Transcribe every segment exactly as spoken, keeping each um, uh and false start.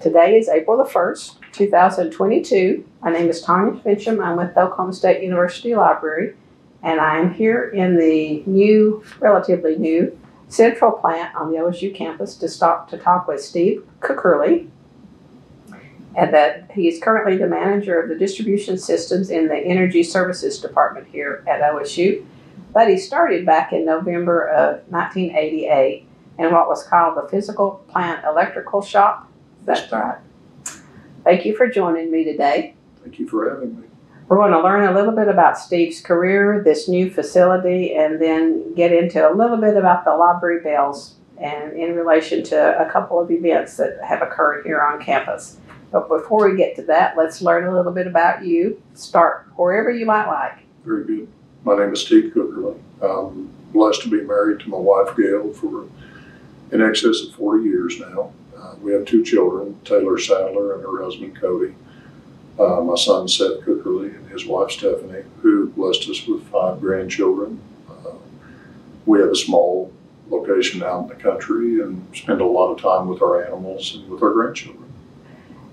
Today is April the first, two thousand twenty-two. My name is Tanya Fincham. I'm with the Oklahoma State University Library, and I'm here in the new, relatively new, central plant on the O S U campus to, stop, to talk with Steve Cookerly, and that he is currently the manager of the distribution systems in the Energy Services Department here at O S U. But he started back in November of nineteen eighty-eight in what was called the Physical Plant Electrical Shop. That's right. Thank you for joining me today. Thank you for having me. We're going to learn a little bit about Steve's career, this new facility, and then get into a little bit about the library bells and in relation to a couple of events that have occurred here on campus. But before we get to that, let's learn a little bit about you. Start wherever you might like. Very good. My name is Steve Cookerly. I'm blessed to be married to my wife, Gail, for in excess of forty years now. Uh, we have two children, Taylor Sadler and her husband, Cody. Uh, my son, Seth Cookerly, and his wife, Stephanie, who blessed us with five grandchildren. Uh, we have a small location out in the country and spend a lot of time with our animals and with our grandchildren.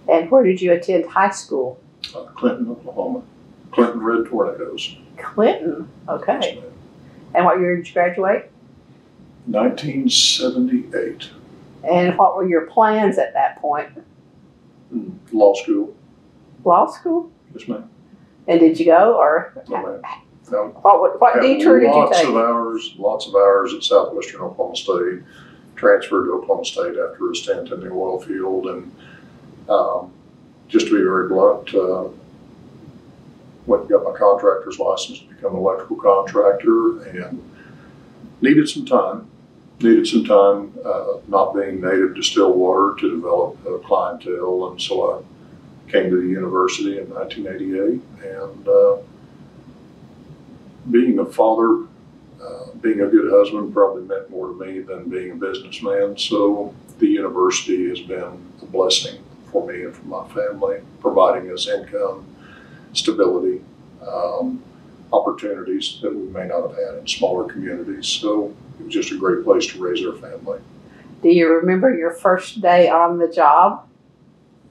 And where did you attend high school? Uh, Clinton, Oklahoma. Clinton Red Tornadoes. Clinton, okay. Yes, and what year did you graduate? nineteen seventy-eight. And what were your plans at that point? Law school. Law school? Yes, ma'am. And did you go, or? No, ma'am. No. What, what detour did you take? Lots of hours, lots of hours at Southwestern Oklahoma State. Transferred to Oklahoma State after a stint in the oil field, and um, just to be very blunt, uh, went and got my contractor's license to become an electrical contractor, and needed some time. Needed some time, uh, not being native to Stillwater, to develop a clientele, and so I came to the university in nineteen eighty-eight. And uh, being a father, uh, being a good husband probably meant more to me than being a businessman. So the university has been a blessing for me and for my family, providing us income, stability, um, opportunities that we may not have had in smaller communities. So it was just a great place to raise our family. Do you remember your first day on the job?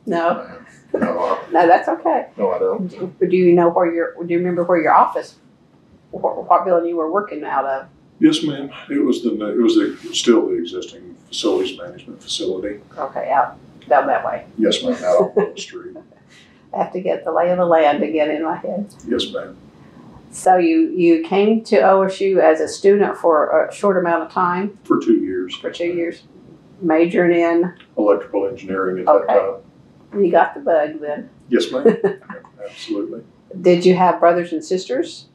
No. No, no, no that's okay. No, I don't. Do, do you know where your? Do you remember where your office, what, what building you were working out of? Yes, ma'am. It was the. It was the, still the existing facilities management facility. Okay, out down that way. Yes, ma'am. Out on the street. I have to get the lay of the land again in my head. Yes, ma'am. So you, you came to O S U as a student for a short amount of time? For two years. For two years. Majoring in? Electrical engineering at okay. that time. You got the bug then? Yes, ma'am. Absolutely. Did you have brothers and sisters?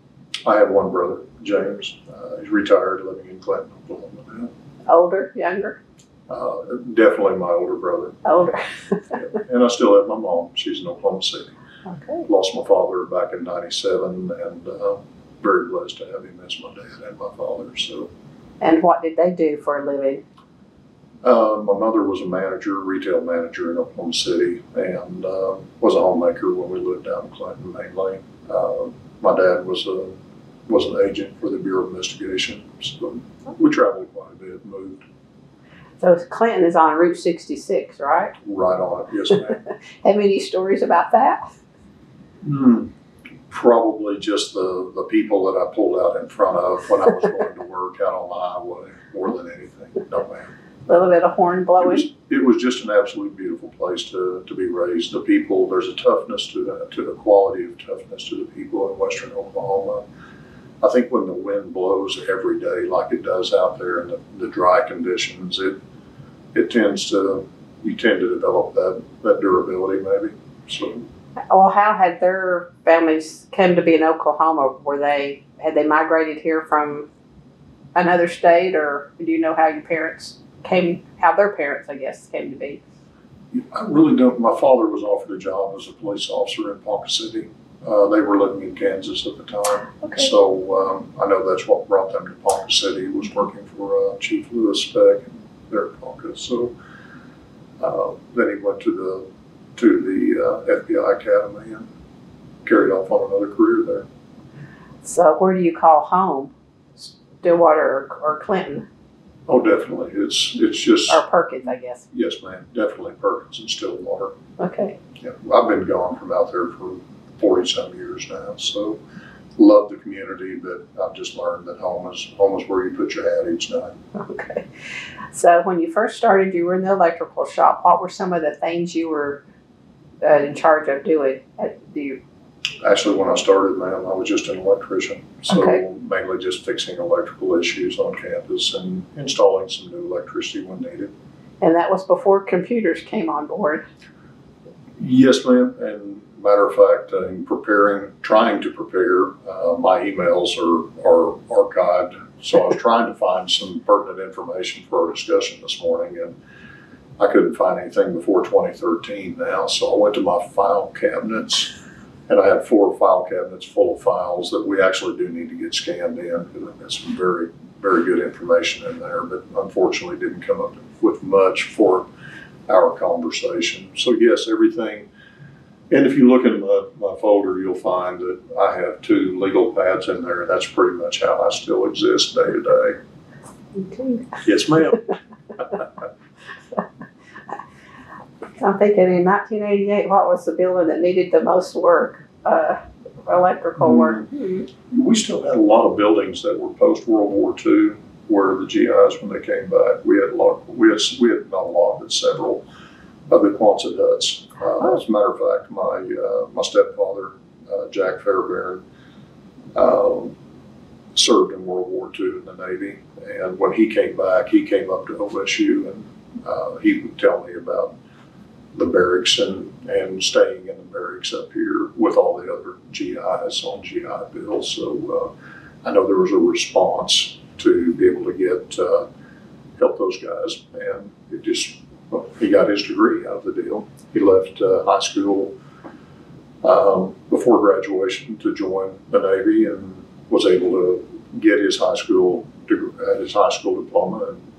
I have one brother, James. Uh, he's retired, living in Clinton, Oklahoma now. Older, younger? Uh, definitely my older brother. Older. Yeah. And I still have my mom. She's in Oklahoma City. Okay. Lost my father back in ninety-seven, and uh, very blessed to have him as my dad and my father. So. And what did they do for a living? Uh, my mother was a manager, retail manager in Oklahoma City, and uh, was a homemaker when we lived down in Clinton mainly. Uh, my dad was a was an agent for the Bureau of Investigation, so we traveled quite a bit, moved. So Clinton is on Route sixty-six, right? Right on it, yes, ma'am. Have any stories about that? Hmm. Probably just the, the people that I pulled out in front of when I was going to work out on the highway, more than anything. No, ma'am. A little bit of horn blowing. It was, it was just an absolutely beautiful place to, to be raised. The people, there's a toughness to the, to the quality of toughness to the people in western Oklahoma. I think when the wind blows every day like it does out there in the, the dry conditions, it it tends to, you tend to develop that, that durability maybe. So. Well, how had their families come to be in Oklahoma? Were they, had they migrated here from another state, or do you know how your parents came, how their parents, I guess, came to be? I really don't. My father was offered a job as a police officer in Ponca City. Uh, they were living in Kansas at the time. Okay. So um, I know that's what brought them to Ponca City, was working for uh, Chief Lewis Beck there in Ponca. So uh, then he went to the to the uh, F B I Academy and carried off on another career there. So where do you call home? Stillwater or, or Clinton? Oh, definitely. It's it's just... Or Perkins, I guess. Yes, ma'am. Definitely Perkins and Stillwater. Okay. Yeah, I've been gone from out there for forty-some years now, so love the community, but I've just learned that home is, home is where you put your hat each night. Okay. So when you first started, you were in the electrical shop. What were some of the things you were uh, in charge of doing? At, do you... Actually, when I started, ma'am, I was just an electrician, so okay. mainly just fixing electrical issues on campus and installing some new electricity when needed. And that was before computers came on board? Yes, ma'am. And matter of fact, I'm preparing, trying to prepare, uh, my emails are, are archived, so I was trying to find some pertinent information for our discussion this morning, and I couldn't find anything before twenty thirteen now, so I went to my file cabinets. And I had four file cabinets full of files that we actually do need to get scanned in, because I've got some very, very good information in there, but unfortunately didn't come up with much for our conversation. So yes, everything. And if you look in my, my folder, you'll find that I have two legal pads in there. And that's pretty much how I still exist day to day. Okay. Yes, ma'am. I'm thinking in nineteen eighty-eight, what was the building that needed the most work, uh, electrical work? We still had a lot of buildings that were post-World War Two, where the G Is, when they came back, we had a lot, we had, we had not a lot, but several of the Quonset huts. Uh, oh. As a matter of fact, my, uh, my stepfather, uh, Jack Fairbairn, um, served in World War Two in the Navy. And when he came back, he came up to O S U, and uh, he would tell me about the barracks and, and staying in the barracks up here with all the other G Is on G I Bill. So uh, I know there was a response to be able to get, uh, help those guys. And it just, well, he got his degree out of the deal. He left uh, high school um, before graduation to join the Navy, and was able to get his high school, his high school diploma, and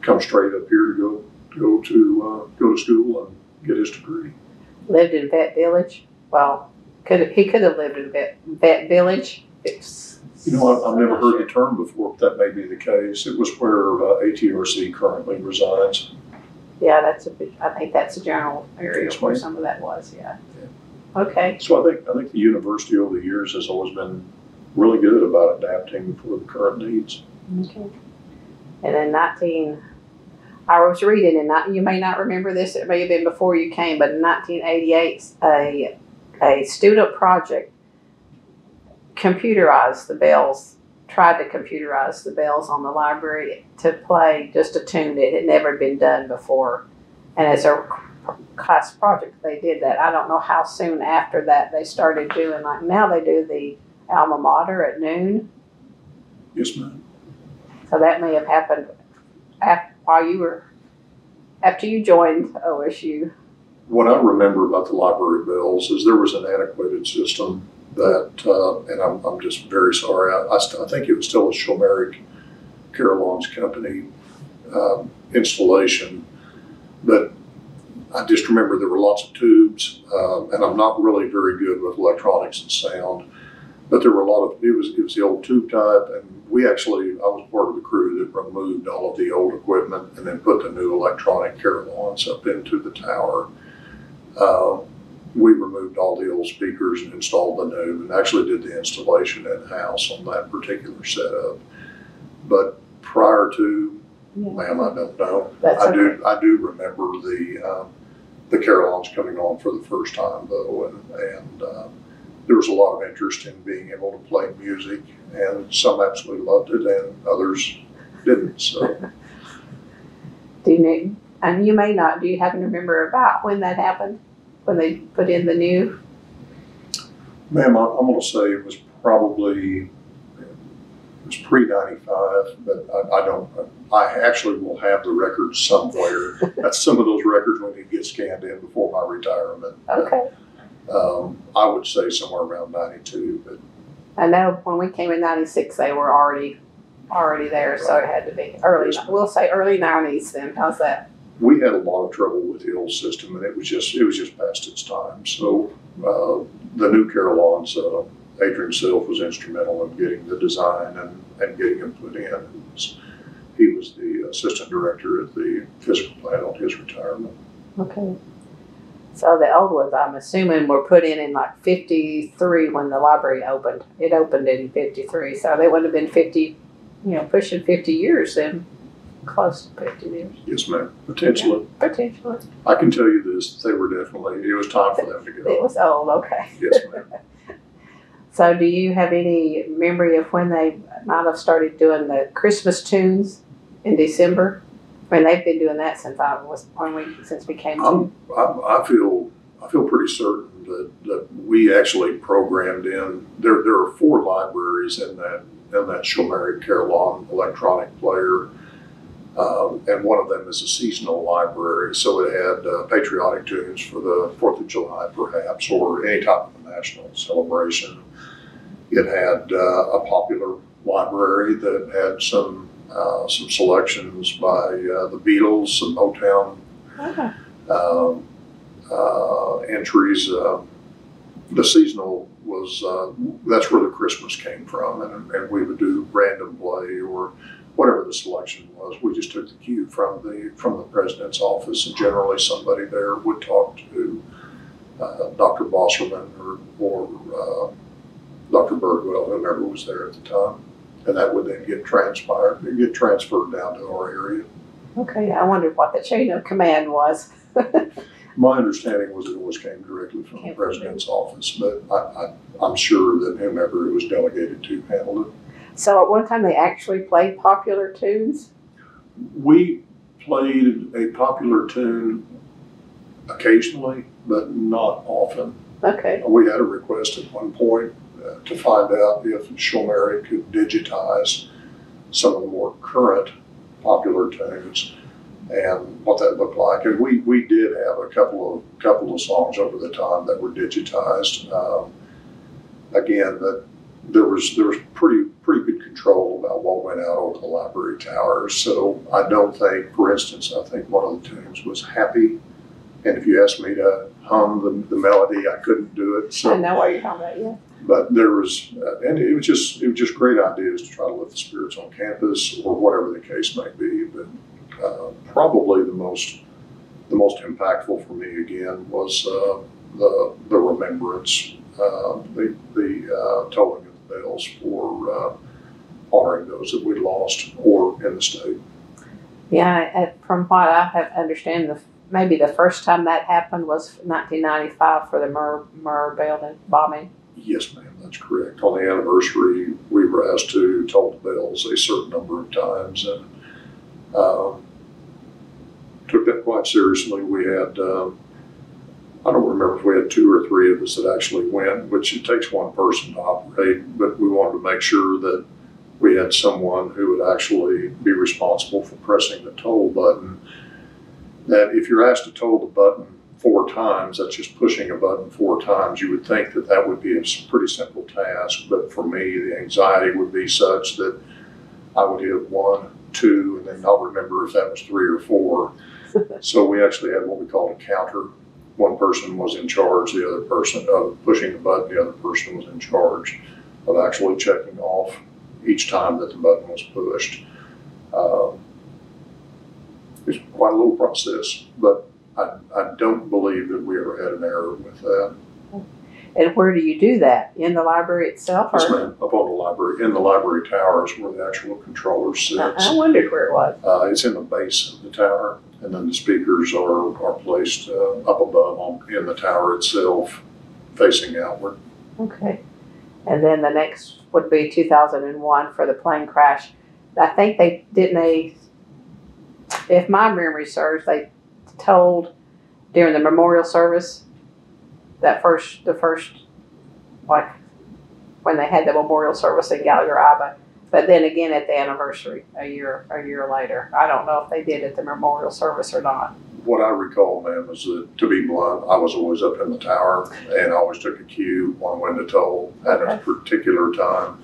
come straight up here to go go to uh, go to school and get his degree. Lived in Vet Village. Well, could he could have lived in Vet, vet Village. It's, you know, I, I've never heard the term before, but that may be the case. It was where uh, A T R C currently resides. Yeah, that's a bit, I think that's a general area where some of that was. Yeah. yeah. Okay. So I think I think the university over the years has always been really good about adapting for the current needs. Okay. And in nineteen. I was reading, and you may not remember this, it may have been before you came, but in nineteen eighty-eight, a, a student project computerized the bells, tried to computerize the bells on the library to play just a tune that had never been done before. And as a class project, they did that. I don't know how soon after that they started doing, like now they do the alma mater at noon. Yes, ma'am. So that may have happened after. While you were, after you joined O S U? What I remember about the library bells is there was an antiquated system that, uh, and I'm, I'm just very sorry, I, I, I think it was still a Schulmerich Carillons company uh, installation, but I just remember there were lots of tubes, um, and I'm not really very good with electronics and sound, but there were a lot of, it was, it was the old tube type, and we actually, I was part of the crew that removed all of the old equipment and then put the new electronic carillons up into the tower. Uh, we removed all the old speakers and installed the new, and actually did the installation in-house on that particular setup. But prior to, yeah. ma'am, I don't know. That's I okay. do I do remember the, um, the carillons coming on for the first time, though, and, and um, there was a lot of interest in being able to play music, and some absolutely loved it and others didn't, so. Do you know, and you may not, do you happen to remember about when that happened? When they put in the new? Ma'am, I'm gonna say it was probably, it was pre ninety-five, but I, I don't, I actually will have the records somewhere. That's some of those records when they get scanned in before my retirement. Okay. Uh, Um, I would say somewhere around ninety-two, but I know when we came in ninety-six, they were already already there, right. So it had to be early. Yes, we'll say early nineties then. How's that? We had a lot of trouble with the old system, and it was just it was just past its time. So uh, the new carillons, uh, Adrian Self was instrumental in getting the design and, and getting them put in. It was, he was the assistant director at the physical plant on his retirement. Okay. So the old ones, I'm assuming, were put in in like fifty-three when the library opened. It opened in fifty-three, so they would have been fifty, you know, pushing fifty years then, close to fifty years. Yes, ma'am. Potentially. Yeah, potentially. I can tell you this: they were definitely. It was time for them to get old. It was old. Okay. Yes, ma'am. So, do you have any memory of when they might have started doing the Christmas tunes in December? I mean, they've been doing that since I was when we since we came I'm, to. I'm, I feel I feel pretty certain that, that we actually programmed in. There there are four libraries in that in that Schulmerich Carillon electronic player, um, and one of them is a seasonal library. So it had uh, patriotic tunes for the Fourth of July, perhaps, or any type of national celebration. It had uh, a popular library that had some. Uh, some selections by uh, the Beatles, some Motown okay. um, uh, entries. Uh, the seasonal was, uh, that's where the Christmas came from, and, and we would do random play or whatever the selection was. We just took the cue from the, from the president's office, and generally somebody there would talk to uh, Doctor Bosserman or, or uh, Doctor Bergwell, whoever was there at the time. And that would then get transpired, get transferred down to our area. Okay, I wondered what the chain of command was. My understanding was it always came directly from Can't the president's office, but I, I, I'm sure that whomever it was delegated to handled it. So at one time they actually played popular tunes? We played a popular tune occasionally, but not often. Okay. We had a request at one point to find out if Schulmerich could digitize some of the more current popular tunes and what that looked like. And we, we did have a couple of couple of songs over the time that were digitized. Um, again, that there was there was pretty pretty good control about what went out over the library tower. So I don't think, for instance, I think one of the tunes was Happy. And if you asked me to hum the, the melody, I couldn't do it. So, I know why you're talking about, yeah. But there was, uh, and it was just it was just great ideas to try to lift the spirits on campus or whatever the case may be. But uh, probably the most the most impactful for me again was uh, the the remembrance, uh, the the uh, tolling of the bells for uh, honoring those that we lost or in the state. Yeah, from what I have understand the. Maybe the first time that happened was nineteen ninety-five for the Murrah, Murrah building bombing. Yes, ma'am, that's correct. On the anniversary, we were asked to toll the bells a certain number of times, and um, took that quite seriously. We had, um, I don't remember if we had two or three of us that actually went, which it takes one person to operate, but we wanted to make sure that we had someone who would actually be responsible for pressing the toll button. That if you're asked to toll the button four times, that's just pushing a button four times, you would think that that would be a pretty simple task. But for me, the anxiety would be such that I would hit one, two, and then not remember if that was three or four. So we actually had what we called a counter. One person was in charge, the other person of pushing the button, the other person was in charge of actually checking off each time that the button was pushed. Um, It's quite a little process, but I, I don't believe that we ever had an error with that. And where do you do that? In the library itself? Or? Yes, ma'am. Up on the library. In the library tower is where the actual controller sits. I, I wondered where it was. Uh, it's in the base of the tower, and then the speakers are, are placed uh, up above on, in the tower itself, facing outward. Okay. And then the next would be two thousand one for the plane crash. I think they didn't they... If my memory serves, they told during the memorial service that first, the first, like when they had the memorial service in Gallagher-Iba, but then again at the anniversary a year, a year later. I don't know if they did at the memorial service or not. What I recall, ma'am, is that, to be blunt, I was always up in the tower and I always took a cue on when to toll at okay. a particular time.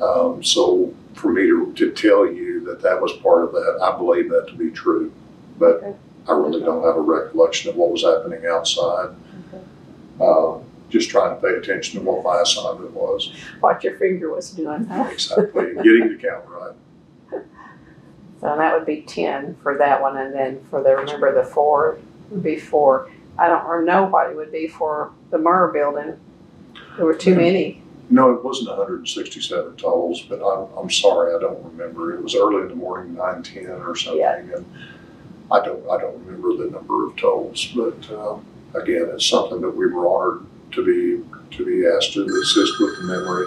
Um, so for me to, to tell you that that was part of that. I believe that to be true, but okay. I really don't have a recollection of what was happening outside. Okay. Uh, just trying to pay attention to what my assignment was. What your finger was doing. Huh? Exactly, getting the count right. So that would be ten for that one, and then for the, remember the four would be four. I don't know what it would be for the Murrah building. There were too many. No, it wasn't one hundred sixty-seven totals, but I'm, I'm sorry, I don't remember. It was early in the morning, nine ten or something, yeah. And I don't I don't remember the number of totals. But um, again, it's something that we were honored to be to be asked to assist with the memory.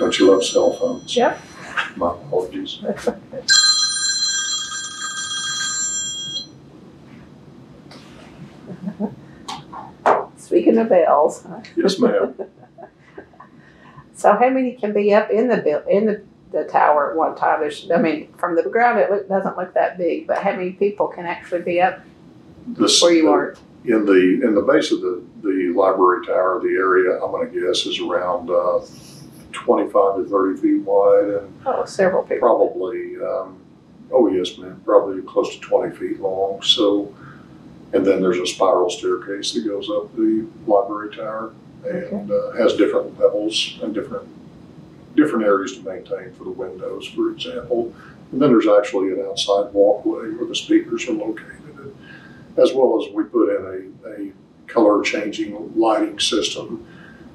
Don't you love cell phones? Yep. My apologies. Speaking of bells, huh? Yes, ma'am. So how many can be up in the build, in the, the tower at one time? There's, I mean, from the ground it look, doesn't look that big, but how many people can actually be up this, where you uh, are? In the in the base of the, the library tower, the area I'm going to guess is around uh, twenty-five to thirty feet wide, and oh, several people. Probably, um, oh yes, ma'am, probably close to twenty feet long. So, and then there's a spiral staircase that goes up the library tower. And uh, has different levels and different different areas to maintain for the windows, for example. And then there's actually an outside walkway where the speakers are located, as well as we put in a, a color-changing lighting system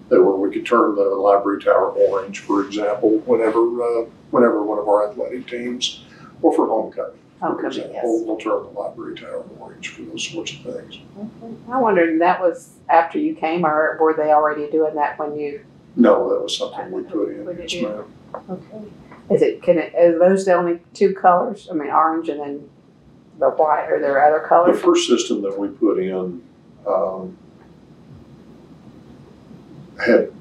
that where we could turn the library tower orange, for example, whenever uh, whenever one of our athletic teams, or for homecoming. Homecoming, yes. We'll, we'll turn the library tower orange for those sorts of things. Okay. I wondered, that was after you came, or were they already doing that when you? No, that was something I we put in. Yes, ma'am. Okay. Is it? Can it? Are those the only two colors? I mean, orange and then the white. Are there other colors? The first system that we put in um, had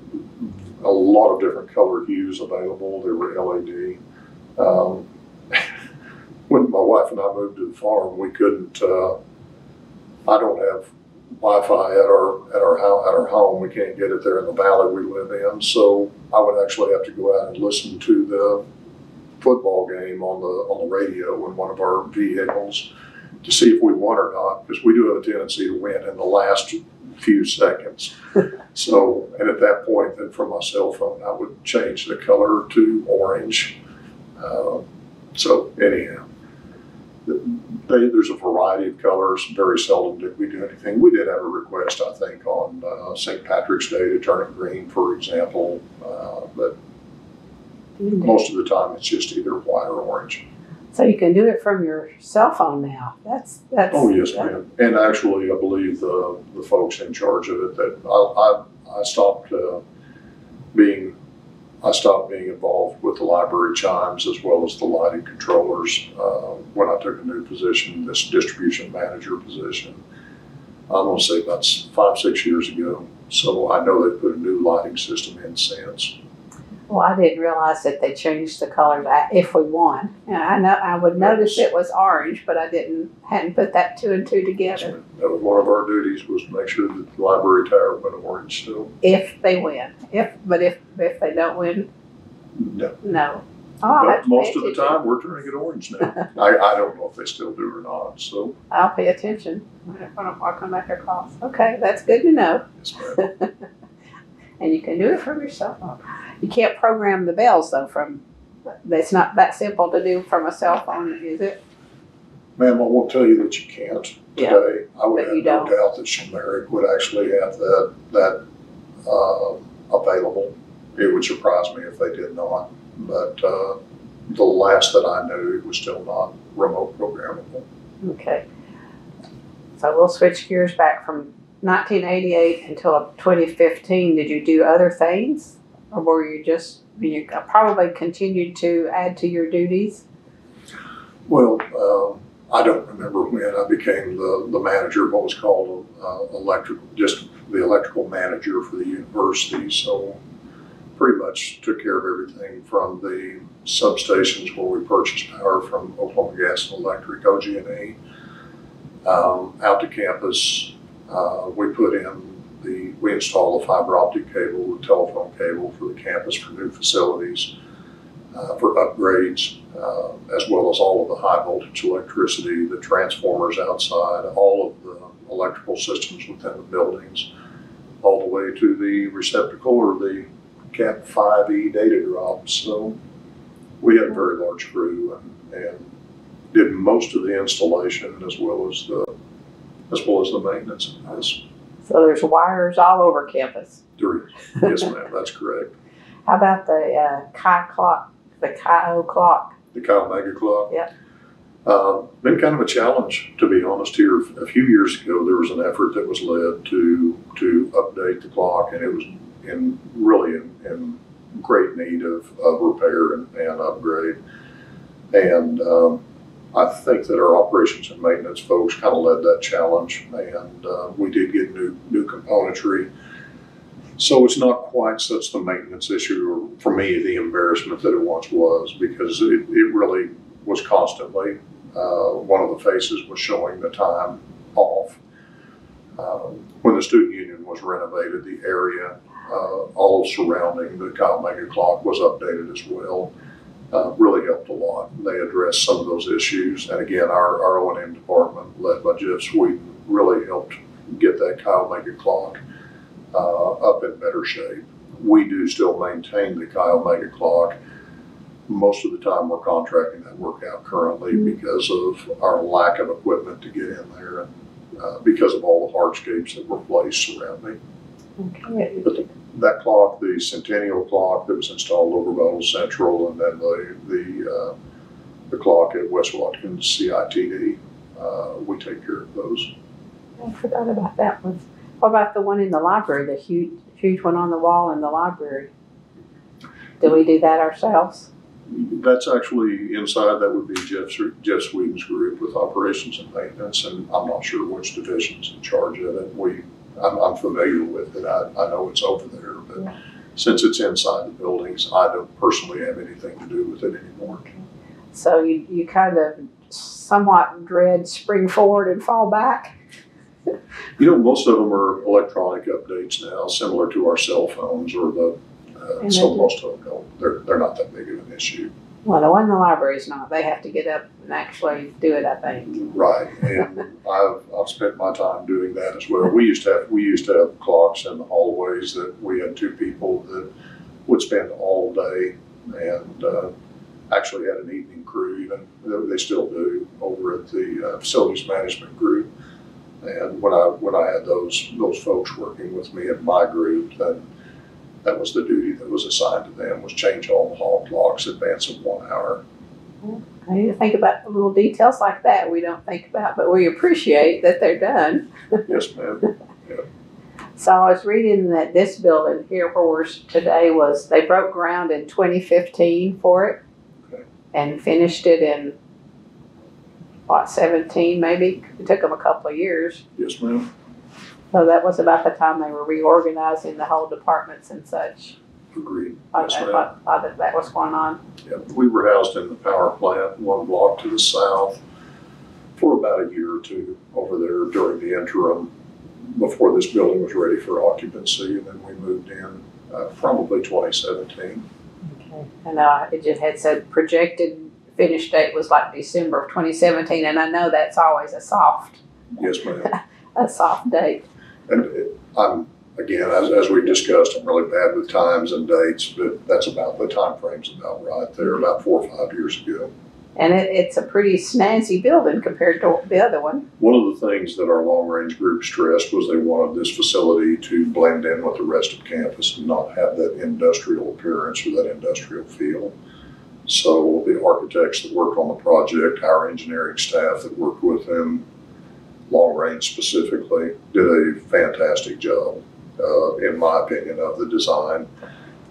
a lot of different color hues available. There were L E D. Um, When my wife and I moved to the farm, we couldn't. Uh, I don't have Wi-Fi at our at our at our home. We can't get it there in the valley we live in. So I would actually have to go out and listen to the football game on the on the radio in one of our vehicles to see if we won or not, because we do have a tendency to win in the last few seconds. So, and at that point, then from my cell phone, I would change the color to orange. Uh, so anyhow. They, there's a variety of colors. Very seldom did we do anything. We did have a request, I think, on uh, Saint Patrick's Day to turn it green, for example, uh, but mm-hmm. Most of the time it's just either white or orange. So you can do it from your cell phone now. That's that's. Oh yes, that. Ma'am. And actually, I believe the the folks in charge of it that I I, I stopped uh, being. I stopped being involved with the library chimes as well as the lighting controllers uh, when I took a new position, this distribution manager position. I'm going to say about five, six years ago. So I know they put a new lighting system in since. Well, I didn't realize that they changed the colors if we won. Now, I know I would notice it was orange, but I didn't hadn't put that two and two together. That was one of our duties, was to make sure that the library tower went orange still. If they win, if but if if they don't win, no, no. Oh, most of the time we're turning it orange now. I, I don't know if they still do or not. So I'll pay attention when I'm walking back across. Okay, that's good to know. Yes, ma'am. And you can do it from your cell phone. You can't program the bells though from, that's not that simple to do from a cell phone, is it? Ma'am, I won't tell you that you can't today. Yeah, I would have no don't. doubt that Schulmerich would actually have that, that uh, available. It would surprise me if they did not, but uh, the last that I knew, it was still not remote programmable. Okay, so we'll switch gears back from nineteen eighty-eight until twenty fifteen. Did you do other things, or were you just you probably continued to add to your duties? Well, uh, I don't remember when I became the, the manager of what was called uh, electrical, just the electrical manager for the university. So pretty much took care of everything from the substations where we purchased power from Oklahoma Gas and Electric, O G and E, um, out to campus. Uh, we put in the, we installed a fiber optic cable, the telephone cable for the campus for new facilities, uh, for upgrades, uh, as well as all of the high voltage electricity, the transformers outside, all of the electrical systems within the buildings, all the way to the receptacle or the Cat five E data drop. So we had a very large crew, and, and did most of the installation as well as the as well as the maintenance of this. So there's wires all over campus. There is. Yes, ma'am. That's correct. How about the uh, Chi clock, the Chi O clock? The Chi Omega clock? Yeah. Uh, been kind of a challenge, to be honest. Here a few years ago, there was an effort that was led to to update the clock, and it was in really in, in great need of, of repair and, and upgrade. And um, I think that our operations and maintenance folks kind of led that challenge, and uh, we did get new new componentry. So it's not quite such the maintenance issue, or for me, the embarrassment that it once was, because it, it really was constantly. Uh, one of the faces was showing the time off. Um, when the student union was renovated, the area uh, all surrounding the Chi Omega clock was updated as well. Uh, really helped a lot. They addressed some of those issues. And again, our, our O and M department, led by Jeff Sweden, really helped get that Chi Omega clock uh, up in better shape. We do still maintain the Chi Omega clock. Most of the time we're contracting that work out currently because of our lack of equipment to get in there and uh, because of all the hardscapes that were placed surrounding. Okay. But the, that clock, the Centennial clock that was installed over by Old Central, and then the the, uh, the clock at West Watkins C I T D, uh, we take care of those. I forgot about that one. What about the one in the library, the huge, huge one on the wall in the library? Do we do that ourselves? That's actually inside. That would be Jeff, Jeff Sweden's group with operations and maintenance, and I'm not sure which division's in charge of it. We, I'm, I'm familiar with it. I, I know it's over there, but yeah. Since it's inside the buildings, I don't personally have anything to do with it anymore. Okay. So you, you kind of somewhat dread spring forward and fall back? You know, most of them are electronic updates now, similar to our cell phones or the Uh, so most of them don't. They're, they're not that big of an issue. Well, the one in the library is not. They have to get up and actually do it, I think. Right, and I've, I've spent my time doing that as well. We used to have, we used to have clocks in the hallways that we had two people that would spend all day, and uh, actually had an evening crew, even they still do, over at the uh, facilities management group. And when I when I had those those folks working with me in my group, then that was the duty that was assigned to them, was change all the hall clocks in advance of one hour. I need to think about the little details like that we don't think about, but we appreciate that they're done. Yes, ma'am. Yeah. So I was reading that this building here where we're today was, they broke ground in twenty fifteen for it. Okay. And finished it in, what, seventeen maybe? It took them a couple of years. Yes, ma'am. So that was about the time they were reorganizing the whole departments and such. Agreed. Yes, ma'am. That, that was going on. Yeah, we were housed in the power plant, one block to the south, for about a year or two over there during the interim before this building was ready for occupancy, and then we moved in uh, probably twenty seventeen. Okay. And uh, it just had said projected finish date was like December of twenty seventeen, and I know that's always a soft. Yes, ma'am. A soft date. And I'm, again, as, as we discussed, I'm really bad with times and dates, but that's about the time frame's about right there, about four or five years ago. And it, it's a pretty snazzy building compared to the other one. One of the things that our long-range group stressed was they wanted this facility to blend in with the rest of campus and not have that industrial appearance or that industrial feel. So the architects that worked on the project, our engineering staff that worked with them, long range specifically, did a fantastic job, uh, in my opinion, of the design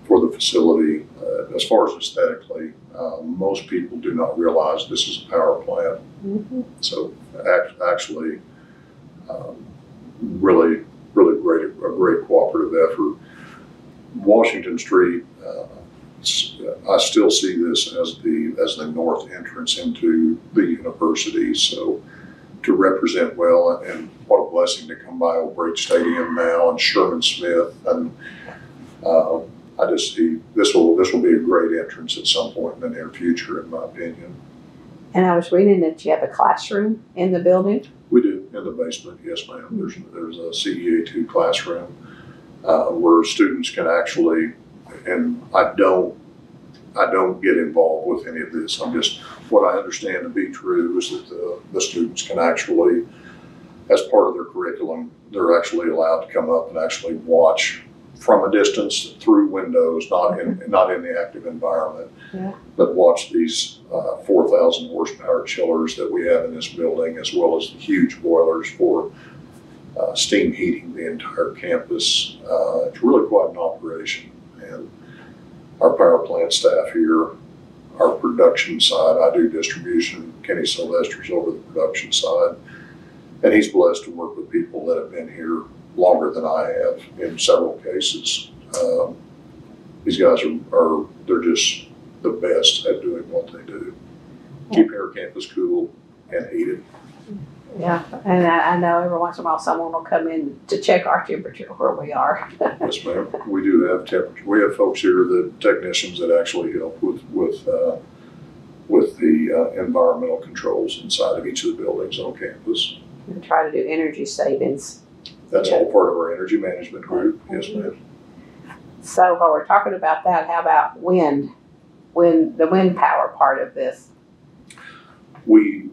for the facility. Uh, as far as aesthetically, uh, most people do not realize this is a power plant. Mm-hmm. So act, actually, um, really, really great, a great cooperative effort. Washington Street, uh, I still see this as the, as the north entrance into the university. So to represent well, and, and what a blessing to come by Old Break Stadium now and Sherman Smith, and uh, I just see this will this will be a great entrance at some point in the near future, in my opinion. And I was reading that you have a classroom in the building. We do, in the basement. Yes, ma'am. There's there's a C E A two classroom uh, where students can actually, and I don't I don't get involved with any of this. I'm just, what I understand to be true is that the, the students can actually, as part of their curriculum, they're actually allowed to come up and actually watch from a distance through windows, not in not in the active environment, yeah. but watch these uh, four thousand horsepower chillers that we have in this building, as well as the huge boilers for uh, steam heating the entire campus. Uh, it's really quite an operation. And our power plant staff here, our production side, I do distribution, Kenny Sylvester's over the production side, and he's blessed to work with people that have been here longer than I have in several cases. Um, these guys are, are, they're just the best at doing what they do. Yeah. Keeping our campus cool and heated. Yeah, and I, I know every once in a while someone will come in to check our temperature where we are. Yes, ma'am. We do have temperature. We have folks here, the technicians that actually help with, with, uh, with the uh, environmental controls inside of each of the buildings on campus. And try to do energy savings. That's all part of our energy management group, yes ma'am. So while we're talking about that, how about wind? Wind, the wind power part of this? We,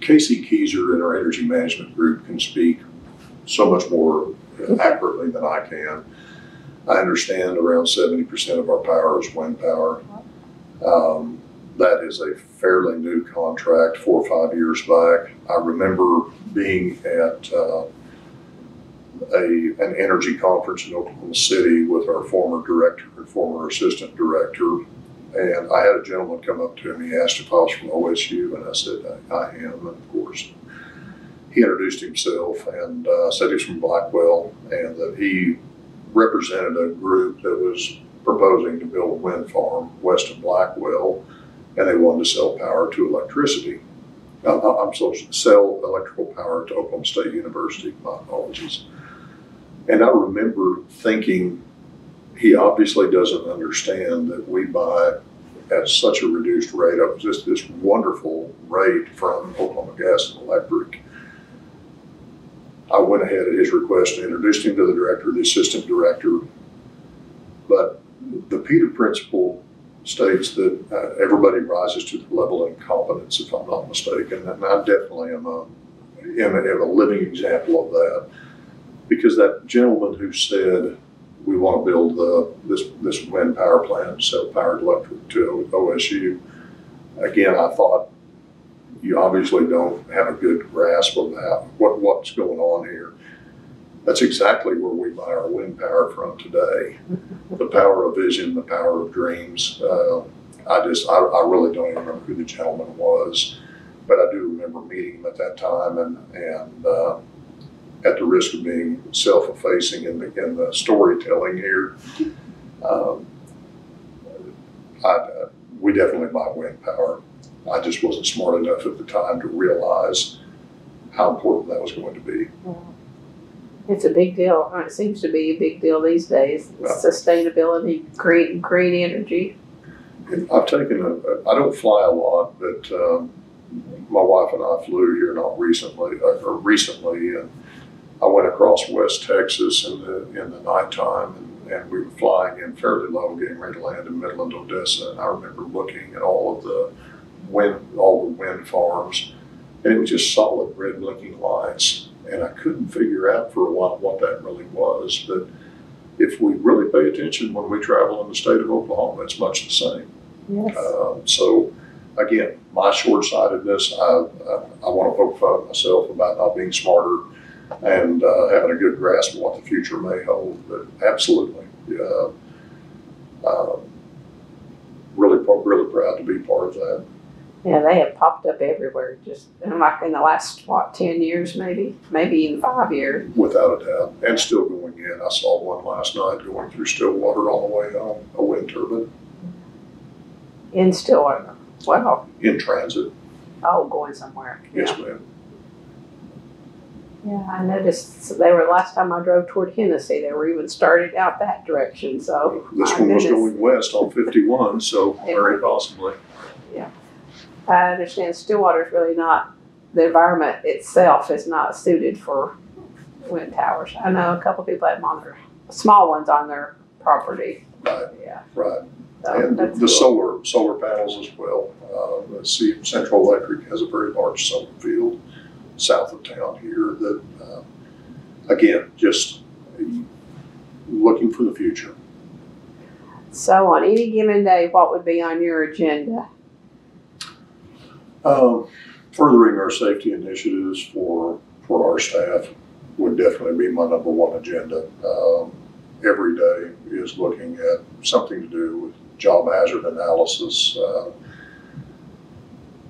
Casey Keyser in our energy management group can speak so much more accurately than I can. I understand around seventy percent of our power is wind power. Um, That is a fairly new contract, four or five years back. I remember being at uh, a, an energy conference in Oklahoma City with our former director and former assistant director. And I had a gentleman come up to me, asked if I was from O S U, and I said, I am, and of course. He introduced himself and uh, said he's from Blackwell, and that he represented a group that was proposing to build a wind farm west of Blackwell, and they wanted to sell power to electricity. Uh, I'm sorry, sell electrical power to Oklahoma State University, my apologies. And I remember thinking, he obviously doesn't understand that we buy at such a reduced rate, of just this wonderful rate from Oklahoma Gas and Electric. I went ahead at his request and introduced him to the director, the assistant director, but the Peter Principle states that uh, everybody rises to the level of incompetence, if I'm not mistaken, and I definitely am a, am a, am a living example of that. Because that gentleman who said, we want to build the, this, this wind power plant and sell power to electric to O S U, again, I thought, you obviously don't have a good grasp of that, what, what's going on here. That's exactly where we buy our wind power from today. The power of vision, the power of dreams. Uh, I just, I, I really don't even remember who the gentleman was, but I do remember meeting him at that time, and, and uh, at the risk of being self-effacing in the, in the storytelling here, um, I, uh, we definitely buy wind power. I just wasn't smart enough at the time to realize how important that was going to be. It's a big deal. It seems to be a big deal these days. Right. Sustainability, green, green energy. I've taken a, I don't fly a lot, but um, my wife and I flew here not recently, or recently, and I went across West Texas in the, in the nighttime, and, and we were flying in fairly low, getting ready to land in Midland, Odessa, and I remember looking at all of the wind, all the wind farms, and it was just solid red blinking lights. And I couldn't figure out for a while what that really was, but if we really pay attention when we travel in the state of Oklahoma, it's much the same. Yes. Um, so again, my short-sightedness, I, I, I want to poke fun at myself about not being smarter and uh, having a good grasp of what the future may hold, but absolutely. Uh, um, really, really proud to be part of that. Yeah, they have popped up everywhere, just like in the last, what, ten years maybe? Maybe even five years. Without a doubt. And still going in. I saw one last night going through Stillwater all the way home, a wind turbine. In Stillwater? Wow. In transit. Oh, going somewhere. Yes, yeah. Ma'am. Yeah, I noticed they were, last time I drove toward Hennessy, they were even started out that direction, so. This one was going west on fifty-one, so very possibly. Yeah. I understand Stillwater is really not, the environment itself is not suited for wind towers. I know a couple of people have them on their, small ones on their property. Right. Yeah. Right. So and the cool. solar solar panels as well. Um, let's see, Central Electric has a very large solar field south of town here that, um, again, just looking for the future. So on any given day, what would be on your agenda? Um, furthering our safety initiatives for, for our staff would definitely be my number one agenda. Um, every day is looking at something to do with job hazard analysis. Uh,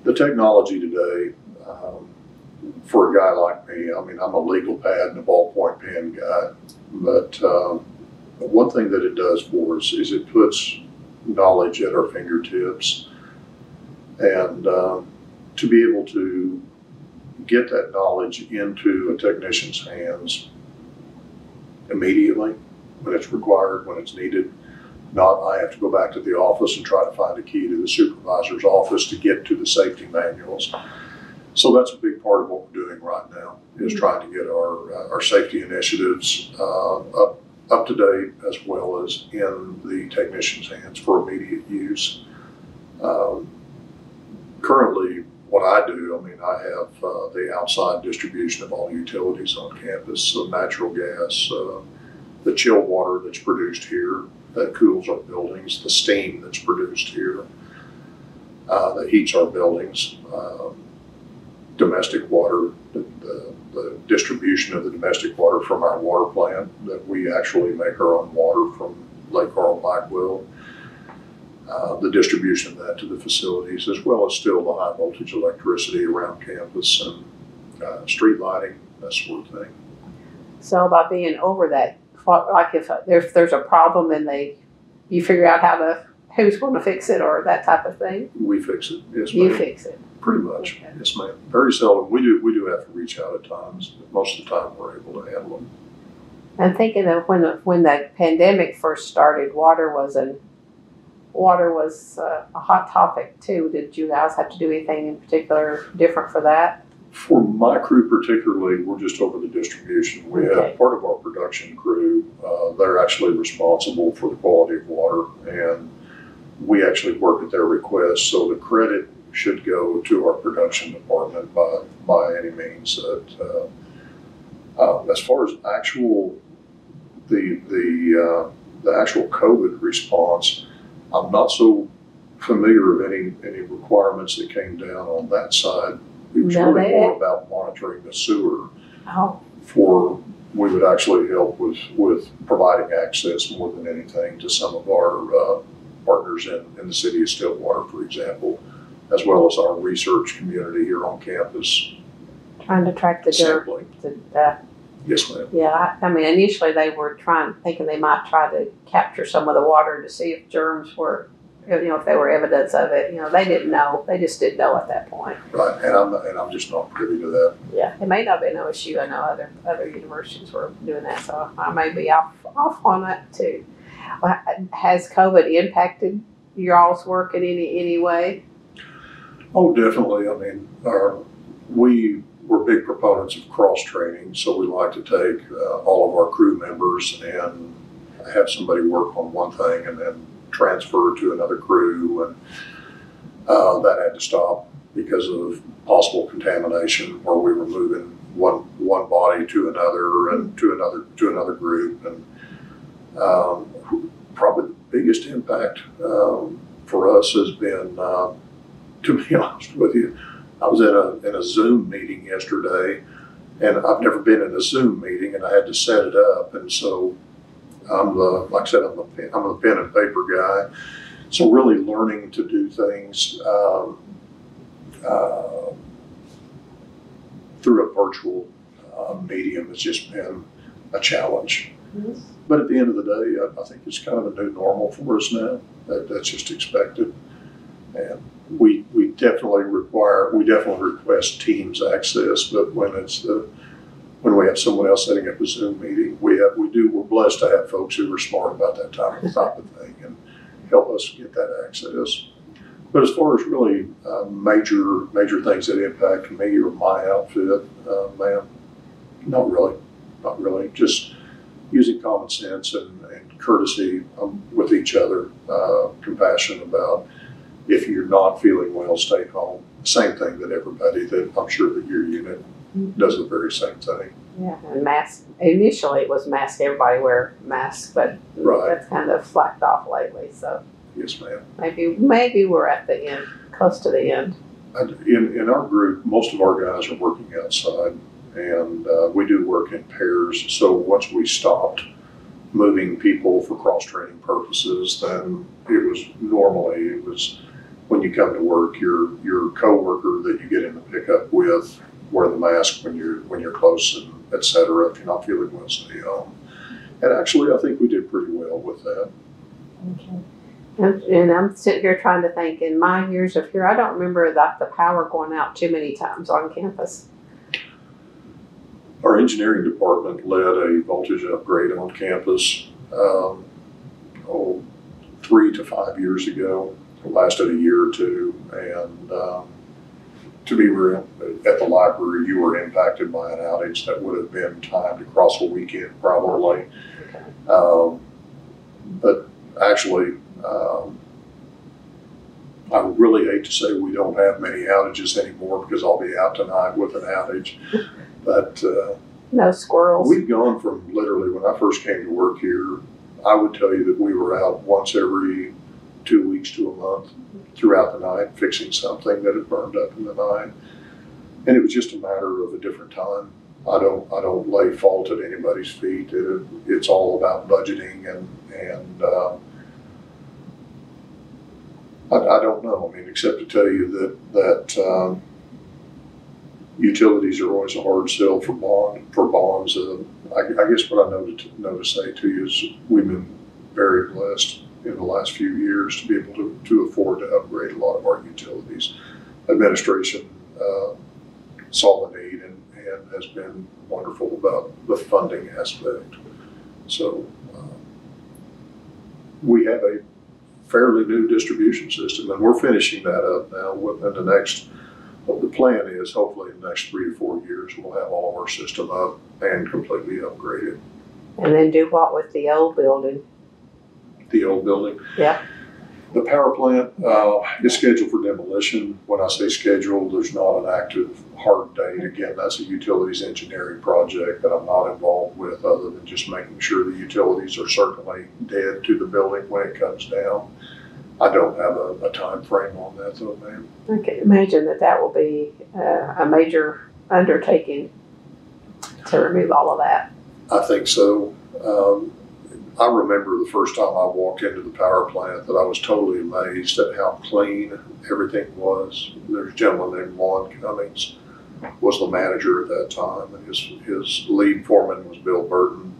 the technology today, um, for a guy like me, I mean, I'm a legal pad and a ballpoint pen guy, but um, one thing that it does for us is it puts knowledge at our fingertips, and um, to be able to get that knowledge into a technician's hands immediately when it's required, when it's needed, not I have to go back to the office and try to find a key to the supervisor's office to get to the safety manuals. So that's a big part of what we're doing right now, is trying to get our, uh, our safety initiatives uh, up, up to date, as well as in the technician's hands for immediate use. Um, currently, what I do, I mean, I have uh, the outside distribution of all utilities on campus, so natural gas, uh, the chilled water that's produced here that cools our buildings, the steam that's produced here uh, that heats our buildings, um, domestic water, the, the, the distribution of the domestic water from our water plant that we actually make our own water from Lake Carl Blackwell, uh, the distribution of that to the facilities, as well as still the high voltage electricity around campus and uh, street lighting, that sort of thing. So by being over that, like if there's, there's a problem, then they, you figure out how to, who's going to fix it or that type of thing? We fix it, yes ma'am. You fix it? Pretty much, okay. Yes ma'am. Very seldom. We do, we do have to reach out at times, but most of the time we're able to handle them. I'm thinking of when, when the pandemic first started, water was, an, water was uh, a hot topic too. Did you guys have to do anything in particular different for that? For my crew particularly, we're just over the distribution. We okay. have part of our production crew, uh, they're actually responsible for the quality of water, and we actually work at their request, so the credit should go to our production department by, by any means. That, uh, uh, as far as actual, the, the, uh, the actual COVID response, I'm not so familiar of any, any requirements that came down on that side. It was no, really they, more about monitoring the sewer. Oh. For we would actually help with with providing access more than anything to some of our uh, partners in, in the city of Stillwater, for example, as well as our research community here on campus. Trying to track the dirt. The, uh, yes, ma'am. Yeah, I, I mean, initially they were trying, thinking they might try to capture some of the water to see if germs were, you know, if they were evidence of it. You know, they didn't know. They just didn't know at that point. Right, and I'm, and I'm just not privy to that. Yeah, it may not be an O S U. I know other, other universities were doing that, so I may be off, off on it too. Has COVID impacted y'all's work in any, any way? Oh, definitely. I mean, our, we were big proponents of cross-training, so we like to take uh, all of our crew members and have somebody work on one thing and then transfer to another crew, and uh, that had to stop because of possible contamination, where we were moving one one body to another and to another to another group. And um, probably the biggest impact um, for us has been, uh, to be honest with you, I was at a in a Zoom meeting yesterday, and I've never been in a Zoom meeting, and I had to set it up, and so. I'm the, like I said, I'm the, pen, I'm the pen and paper guy. So really learning to do things um, uh, through a virtual uh, medium has just been a challenge. Yes. But at the end of the day, I, I think it's kind of a new normal for us now. That, that's just expected. And we, we definitely require, we definitely request Teams access, but when it's the, when we have someone else setting up a Zoom meeting, we have, we do, we're blessed to have folks who are smart about that type of, type of thing and help us get that access. But as far as really uh, major major things that impact me or my outfit, uh, ma'am, not really, not really. Just using common sense and, and courtesy um, with each other, uh, compassion about if you're not feeling well, stay home. Same thing that everybody, that I'm sure that your unit does the very same thing. Yeah, and mask, initially it was mask, everybody wear masks, but right. that's kind of slacked off lately, so. Yes, ma'am. Maybe, maybe we're at the end, close to the end. In, in our group, most of our guys are working outside, and uh, we do work in pairs, so once we stopped moving people for cross-training purposes, then it was normally, it was when you come to work, your your coworker that you get in the pickup with, wear the mask when you're when you're close, and et cetera, if you're not feeling well, stay home. And actually, I think we did pretty well with that. Okay. And, and I'm sitting here trying to think, in my years of here, I don't remember that the power going out too many times on campus. Our engineering department led a voltage upgrade on campus um, oh, three to five years ago. It lasted a year or two, and um, to be real, at the library, you were impacted by an outage that would have been timed to cross a weekend, probably. Okay. Um, but actually, um, I really hate to say we don't have many outages anymore because I'll be out tonight with an outage. But uh, no squirrels. We've gone from literally when I first came to work here, I would tell you that we were out once every two weeks to a month throughout the night fixing something that had burned up in the night, and it was just a matter of a different time. I don't I don't lay fault at anybody's feet. It, it's all about budgeting and and uh, I, I don't know. I mean, except to tell you that that. Um, Utilities are always a hard sell for bond for bonds. Uh, I, I guess what I know to, know to say to you is we've been very blessed in the last few years to be able to, to afford to upgrade a lot of our utilities. Administration uh, saw the need and, and has been wonderful about the funding aspect. So um, we have a fairly new distribution system, and we're finishing that up now within the next. But the plan is, hopefully, in the next three to four years, we'll have all of our system up and completely upgraded. And then do what with the old building? The old building? Yeah. The power plant uh, is scheduled for demolition. When I say scheduled, there's not an active hard date. Again, that's a utilities engineering project that I'm not involved with, other than just making sure the utilities are certainly dead to the building when it comes down. I don't have a, a time frame on that, though, ma'am. I can imagine that that will be uh, a major undertaking to remove all of that. I think so. Um, I remember the first time I walked into the power plant that I was totally amazed at how clean everything was. There's a gentleman named Lon Cummings, was the manager at that time, and his, his lead foreman was Bill Burton.